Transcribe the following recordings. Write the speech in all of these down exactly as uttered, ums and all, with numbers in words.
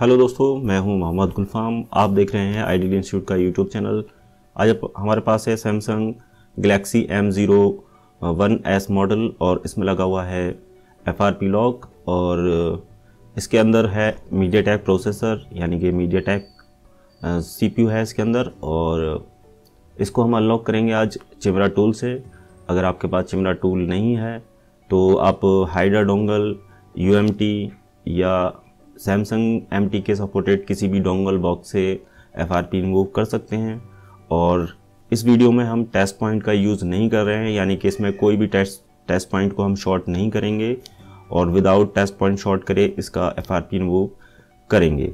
Hello दोस्तों, मैं हूं मोहम्मद गुलफाम। आप देख रहे हैं आईडी इंस्टीट्यूट का यूट्यूब चैनल। आज हमारे पास है Samsung Galaxy M zero one S model और इसमें लगा हुआ है एफ आर पी लॉक और इसके अंदर है मीडिया टेक प्रोसेसर यानी कि MediaTek C P U है इसके अंदर और इसको हम अनलॉक करेंगे आज चिमरा टूल से। अगर आपके पास चिमरा टूल नहीं है तो आप Hydra dongle, U M T या Samsung M T K supported किसी भी डोंगल बॉक्स से एफ आर पी रिमूव कर सकते हैं। और इस वीडियो में हम टेस्ट पॉइंट का यूज़ नहीं कर रहे हैं, यानी कि इसमें कोई भी टेस्ट टेस्ट पॉइंट को हम शॉर्ट नहीं करेंगे और विदाउट टेस्ट पॉइंट शॉर्ट करे इसका एफ आर पी रिमूव करेंगे।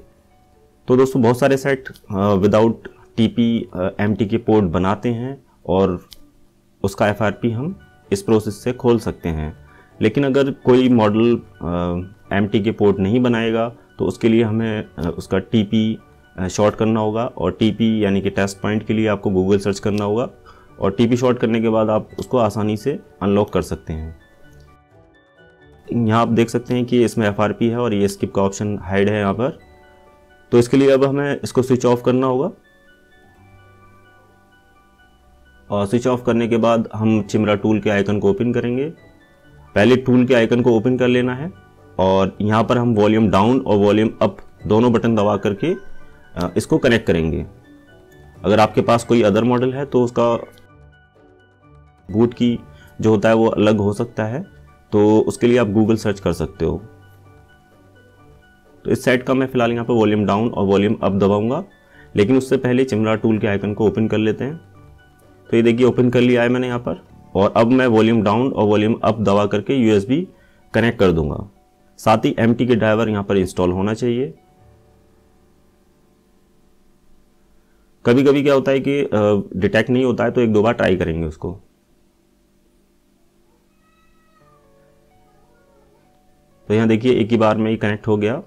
तो दोस्तों, बहुत सारे set without T P M T K port बनाते हैं और उसका एफ आर पी हम इस प्रोसेस से खोल सकते हैं। लेकिन अगर कोई model M T K port नहीं बनाएगा तो उसके लिए हमें उसका टी पी शॉर्ट करना होगा और टी पी यानी कि टेस्ट पॉइंट के लिए आपको गूगल सर्च करना होगा और टी पी शॉर्ट करने के बाद आप उसको आसानी से अनलॉक कर सकते हैं। यहाँ आप देख सकते हैं कि इसमें एफ आर पी है और ये स्किप का ऑप्शन हाइड है यहाँ पर। तो इसके लिए अब हमें इसको स्विच ऑफ करना होगा और स्विच ऑफ करने के बाद हम चिमरा टूल के आइकन को ओपन करेंगे। पहले टूल के आइकन को ओपन कर लेना है और यहाँ पर हम वॉल्यूम डाउन और वॉल्यूम अप दोनों बटन दबा करके इसको कनेक्ट करेंगे। अगर आपके पास कोई अदर मॉडल है तो उसका बूट की जो होता है वो अलग हो सकता है, तो उसके लिए आप गूगल सर्च कर सकते हो। तो इस सेट का मैं फ़िलहाल यहाँ पर वॉल्यूम डाउन और वॉल्यूम अप दबाऊँगा, लेकिन उससे पहले चिमरा टूल के आइकन को ओपन कर लेते हैं। तो ये देखिए, ओपन कर लिया है मैंने यहाँ पर और अब मैं वॉल्यूम डाउन और वॉल्यूम अप दबा करके यू एस बी कनेक्ट कर दूंगा। साथ ही एम टी के ड्राइवर यहाँ पर इंस्टॉल होना चाहिए। कभी कभी क्या होता है कि डिटेक्ट नहीं होता है तो एक दो बार ट्राई करेंगे उसको। तो यहाँ देखिए, एक ही बार में ही कनेक्ट हो गया।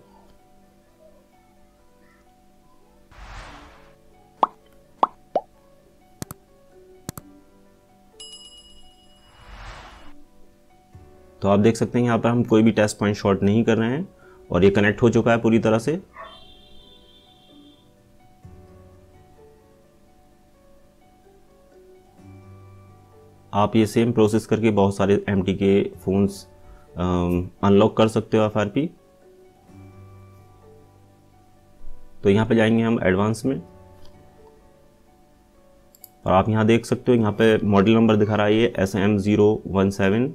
तो आप देख सकते हैं यहाँ पर हम कोई भी टेस्ट पॉइंट शॉर्ट नहीं कर रहे हैं और ये कनेक्ट हो चुका है पूरी तरह से। आप ये सेम प्रोसेस करके बहुत सारे M T K phones unlock कर सकते हो एफ आर पी। तो यहाँ पे जाएंगे हम एडवांस में और आप यहाँ देख सकते हो, यहाँ पे मॉडल नंबर दिखा रहा है ये S M zero one seven.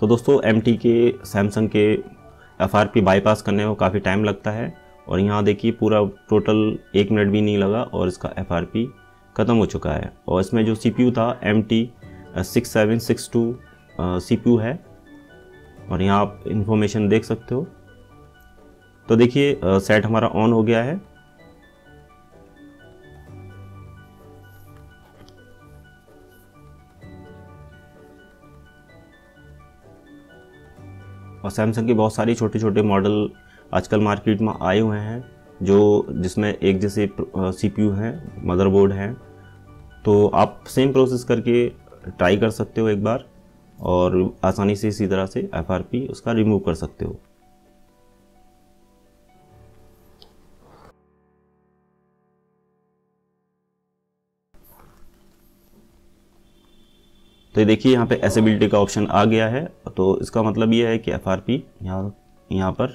तो दोस्तों, एम टी के सैमसंग के एफ आर पी बाईपास करने में काफ़ी टाइम लगता है और यहाँ देखिए पूरा टोटल एक मिनट भी नहीं लगा और इसका एफ आर पी ख़त्म हो चुका है। और इसमें जो सी पी यू था M T six seven six two C P U है और यहाँ आप इन्फॉर्मेशन देख सकते हो। तो देखिए, सेट हमारा ऑन हो गया है। और सैमसंग के बहुत सारे छोटे छोटे मॉडल आजकल मार्केट में आए हुए हैं जो जिसमें एक जैसे सी पी यू हैं, मदरबोर्ड हैं। तो आप सेम प्रोसेस करके ट्राई कर सकते हो एक बार और आसानी से इसी तरह से एफ आर पी उसका रिमूव कर सकते हो। तो देखिए, यहाँ पे एसेबिलिटी का ऑप्शन आ गया है। तो इसका मतलब ये है कि एफ आर पी यहाँ यहाँ पर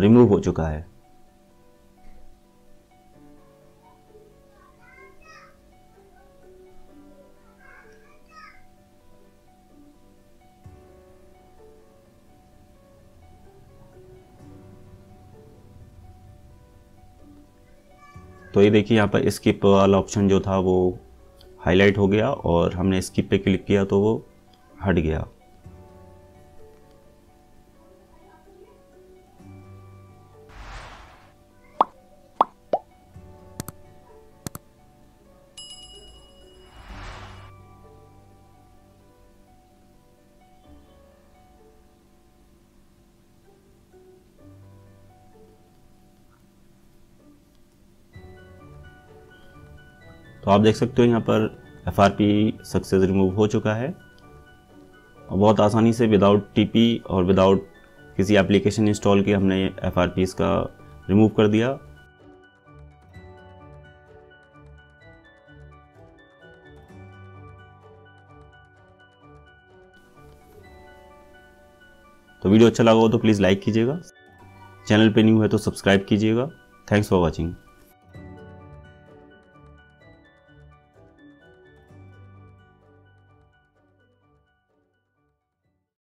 रिमूव हो चुका है। तो ये देखिए, यहाँ पर स्किप वाला ऑप्शन जो था वो हाईलाइट हो गया और हमने स्किप पे क्लिक किया तो वो हट गया। तो आप देख सकते हो यहाँ पर F R P success remove हो चुका है। और बहुत आसानी से विदाउट टी पी और विदाउट किसी एप्लीकेशन इंस्टॉल के हमने एफ आर पी इसका रिमूव कर दिया। तो वीडियो अच्छा लगा हो तो प्लीज़ लाइक कीजिएगा, चैनल पे न्यू है तो सब्सक्राइब कीजिएगा। Thanks for watching.